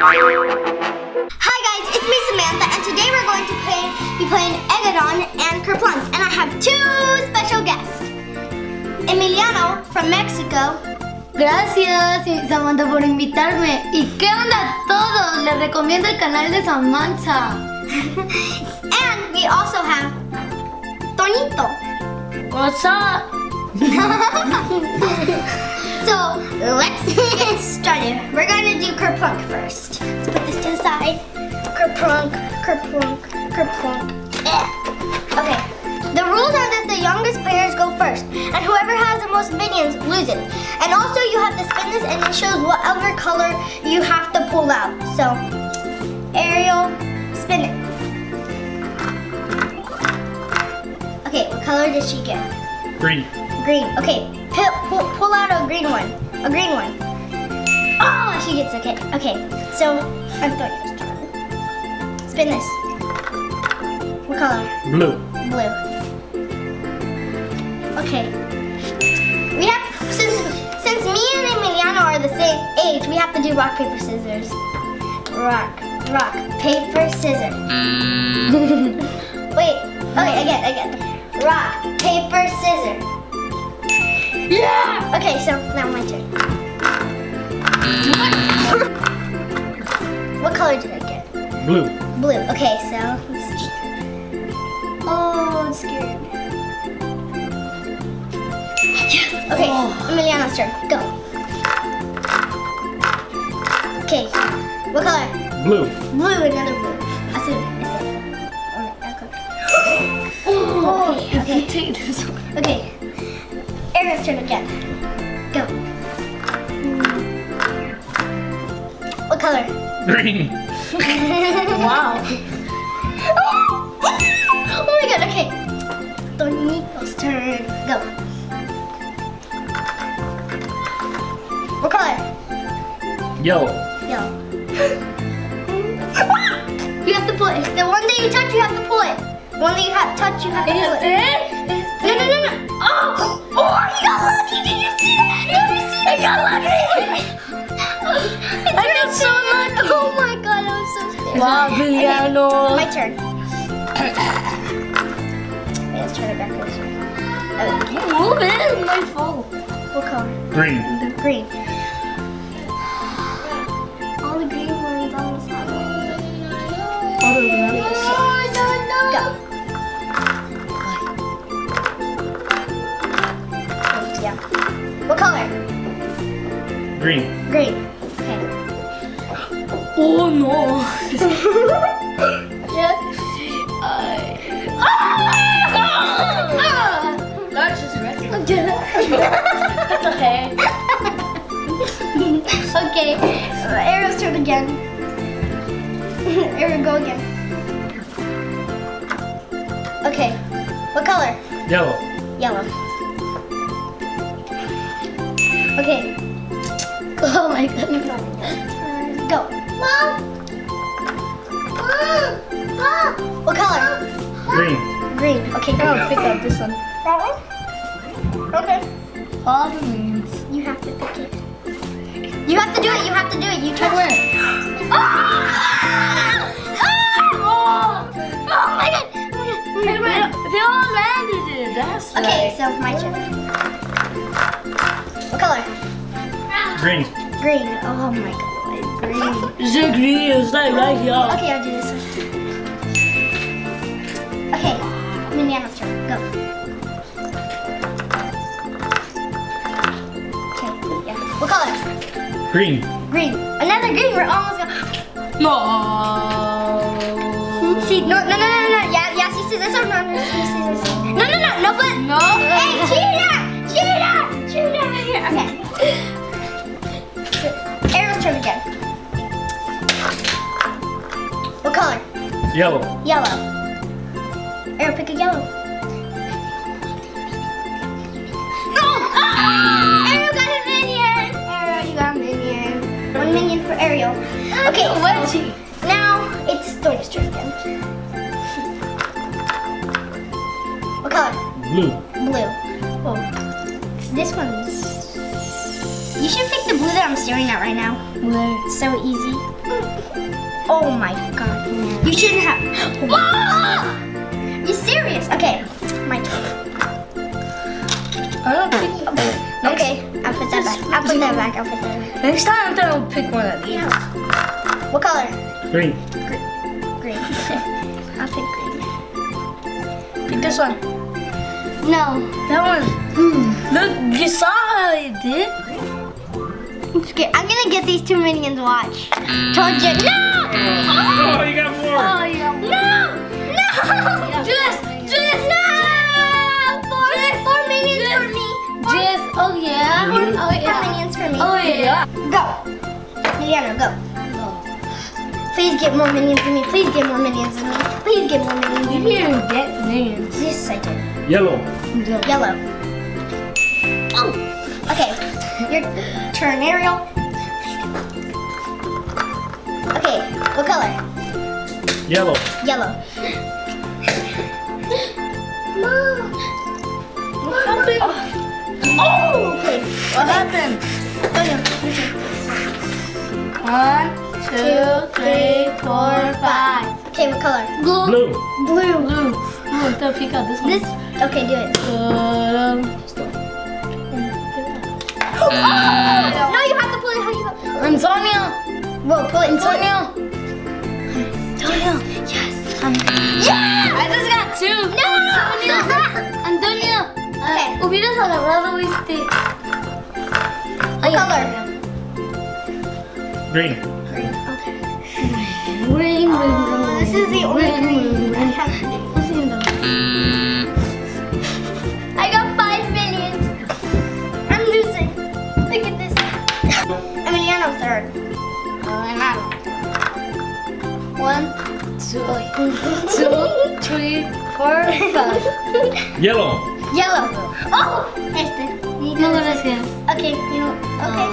Hi guys, it's me Samantha, and today we're going to be playing Eggodon and KerPlunk, and I have two special guests. Emiliano from Mexico. Gracias, Samantha, por invitarme. ¿Y qué onda a todos? Les recomiendo el canal de Samantha. And we also have Tonito. What's up? So let's get started. We're gonna do KerPlunk first. Let's put this to the side. KerPlunk, KerPlunk, KerPlunk. Yeah. Okay. The rules are that the youngest players go first, and whoever has the most minions loses. And also, you have to spin this, and it shows whatever color you have to pull out. So, Ariel, spin it. Okay, what color did she get? Green. Green. Okay. Pull out a green one. A green one. Oh, she gets okay. Okay. So Antonio's turn. Spin this. What color? Blue. Blue. Okay. We have since me and Emiliano are the same age, we have to do rock paper scissors. Rock paper scissors. Wait. Okay. Again. Rock paper scissors. Yeah! Okay, so now my turn. What color did I get? Blue. Blue. Okay, so let's see. Oh, I'm scared. Yes. Okay, oh. Emiliano's turn. Go. Okay. What color? Blue. Blue. Another blue. I see. Oh, okay. Okay. Ariel's turn again. Go. What color? Green. Wow. Oh my god, okay. Tonito's turn. Go. What color? Yellow. Yellow. You have to pull it. The one that you touch, you have to pull it. The one that you have touch, you have to pull it. No. Oh! Oh, he got lucky! Did you see that? I got lucky! I got so lucky! Oh my god, I was so scared. Wow, Emiliano! Okay, my turn. Let's turn it back this way. Okay. Move it! My phone. What color? Green. The green. All the green ones almost have it. All the green ones. Go. What color? Green. Green. Okay. Oh no! Yes. That's just red. That's okay. Okay. Ariel's turn again. Ariel, go again. Okay. What color? Yellow. Yellow. Okay. Oh my goodness. Go. Mom. Mom. What color? Green. Green. Okay, go. Pick up this one. That one? Okay. All the means. You have to pick it. You have to do it. You have to do it. You touch it. Oh! Oh my god. They all landed it. That's okay, so my turn. What color? Green. Green. Oh my god. Green. It's so green. It's like right here. Okay, I'll do this one. Okay. Emiliano's turn. Go. Okay. Yeah. What color? Green. Green. Another green. We're almost gone. No. See, no. Yeah, she sees this one. No, but. No. Hey, cheater. Okay. So, Ariel's turn again. What color? Yellow. Yellow. Ariel, pick a yellow. No! Ah! Ariel got a minion! Ariel, you got a minion. One minion for Ariel. Okay, what is she? Now it's Tonito's turn again. What color? Blue. Blue. Oh. This one's. You should pick the blue that I'm staring at right now. What? It's so easy. Oh my god. No. You shouldn't have. Oh, oh! You're serious? Okay. My turn. Okay. I'll put that back. I'll put that back. I'll put that back. Next time I'll pick one of these. Yeah. What color? Green. Green. I'll pick green. Pick this one. No. That one. Mm. Look, you saw how I did. Okay, I'm gonna get these two minions. Watch. Told you. No. Oh, you got more. Oh, you got more. No. No. Just no. Oh yeah. Oh yeah. Minions for me. Oh yeah. Go. Emiliano, go. Please get more minions than me. Please get more minions than me. Please get more minions than me. You didn't get minions. Yes, I did. Yellow. Yellow. Oh. Okay. Your turn, Ariel. Okay. What color? Yellow. Yellow. Mom. What happened? Oh. Oh! Okay. What happened? One, two, three, four, five. Okay, what color? Blue. Blue. Blue. Oh, don't pick out this one. This? Okay, do it. Oh! No, you have to pull it. How do you have to pull it? Antonio. Whoa, pull it. Antonio. Antonio. Yes. Yeah! I just got two. No! Antonio. Okay. Hubieras agarrado este. What color? Green. Green. Okay. Green. This is the only green I have today. I got 5 minions. I'm losing. Look at this. Emiliano third. I'm out. 1, 2, 3, 4, 5. Yellow. Yellow. Oh! No, gracias. Okay, you know. Okay.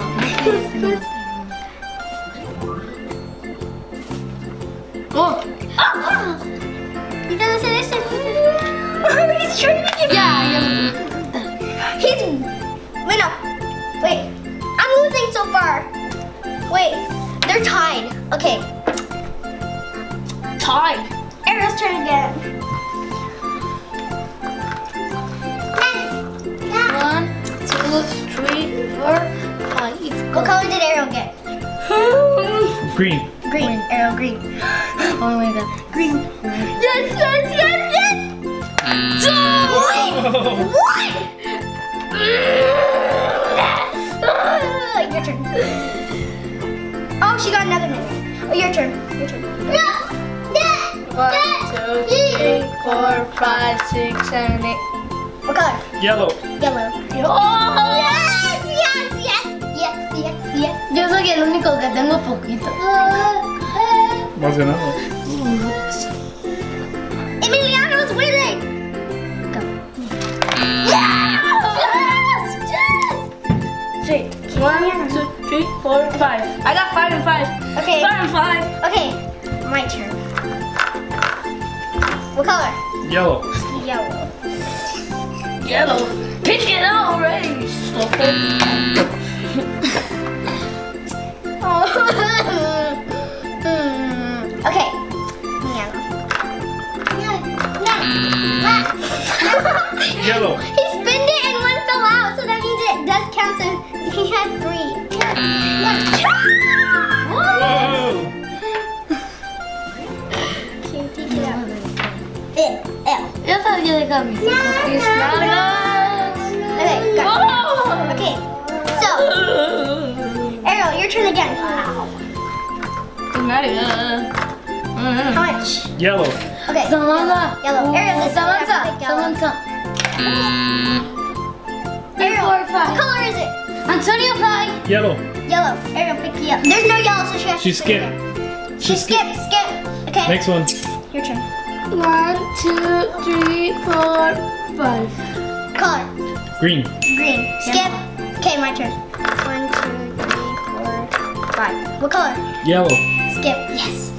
Oh! Oh! He doesn't listen. He's trying to give me. Yeah. He's. Wait, no. Wait. I'm losing so far. Wait. They're tied. Okay. Tied. Ariel's trying to get him. What color did Ariel get? Green. Green. Ariel, green. Oh my god. Green. Yes, yes, yes, yes! What? What? Your turn. Oh, she got another minute. Oh, your turn. Your turn. No! 1, 2, 3, 4, 5, 6, 7, 8. What color? Yellow. Yellow. Oh! Yes, yes, yes, yes, yes, yes. Yo soy el único que tengo poquito. Más ganado. Emiliano's winning. Go. Yes, yes, yes. 3, 1, 2, 3, 4, 5. I got 5 and 5. Okay. 5 and 5. Okay. My turn. What color? Yellow. Yellow. Yellow. Pick it out already, you stupid. Okay. Yellow. Yellow. He spinned it and one fell out, so that means it does count, so he has 3. Whoa. Okay, take it out. Yo sabía de camisas. Okay, go. Okay, so Ariel, your turn again. How much? Yellow. Okay. Samantha. Yellow. Ariel, Samantha. Ariel, what color is it? Antonio, fly. Yellow. Yellow. Ariel, pick me up. There's no yellow, so she has to. She skipped. She skipped. Skip. Okay. Next one. Your turn. 1, 2, 3, 4, 5. Color. Green. Green. Skip. Okay, my turn. 1, 2, 3, 4, 5. What color? Yellow. Skip. Yes.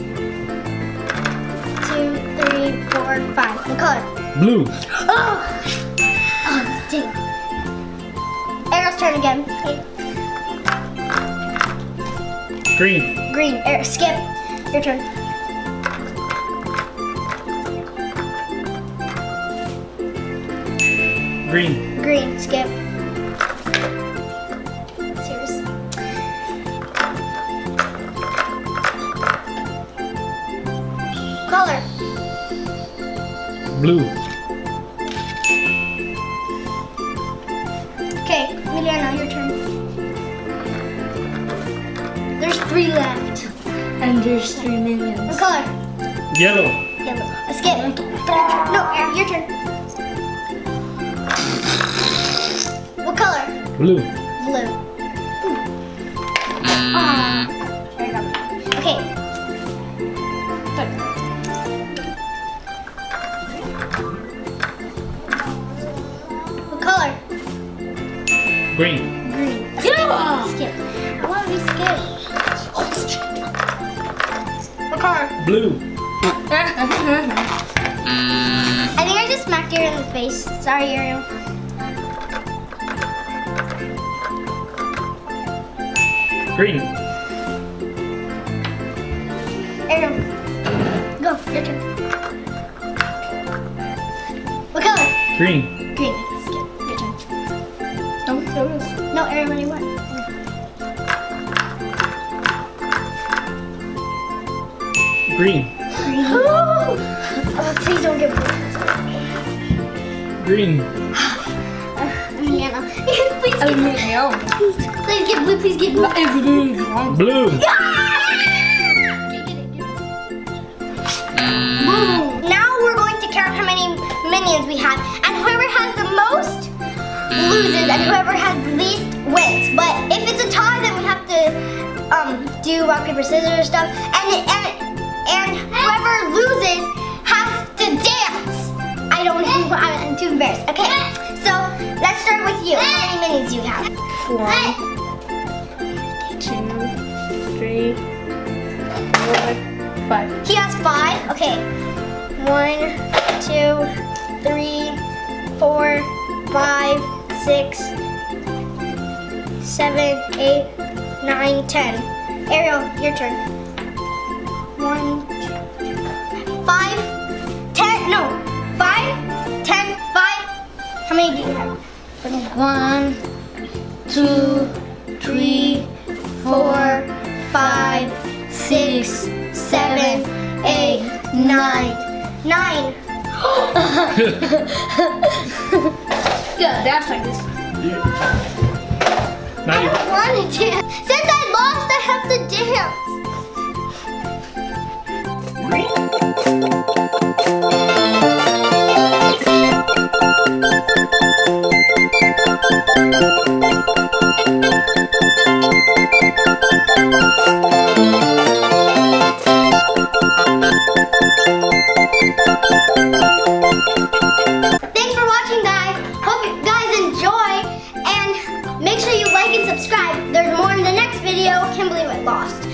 2, 3, 4, 5. What color? Blue. Oh! Oh, dang. Ariel's turn again. Okay. Green. Green. Skip. Your turn. Green. Green. Skip. It's yours. Color. Blue. Okay, Emiliano, your turn. There's three left. And there's three minions. What color? Yellow. Yellow. Let's get it. No, Ariel, your turn. What color? Blue. Blue. There you go. Okay. What color? Green. Green. Yeah. Skip. I want to be scared. What color? Blue. I think I just smacked you in the face. Sorry, Ariel. Green. Ariel. Go, your turn. What color? Green. Green. Skip. Your turn. Don't throw this. No, Ariel, what do you want? Green. Green. Oh, please don't get blue. Green. Please get blue. Please get blue. Please get blue. Blue. Now we're going to count how many minions we have, and whoever has the most loses, and whoever has the least wins. But if it's a tie, then we have to do rock paper scissors stuff, and whoever loses has to dance. I don't know. I'm too embarrassed. Okay, so let's start with you. How many minions do you have? 1, 2, 3, 4, 5. He has 5. Okay. 1, 2, 3, 4, 5, 6, 7, 8, 9, 10. Ariel, your turn. 1, 2, 5, 10. No, 5, 10, 5. How many do you have? 1, 2, 3, 4, 5, 6, 7, 8, 9. 9. Yeah, that's like this. Yeah. I don't want to dance. Since I lost, I have to dance. Enjoy, and make sure you like and subscribe. There's more in the next video. Can't believe I lost.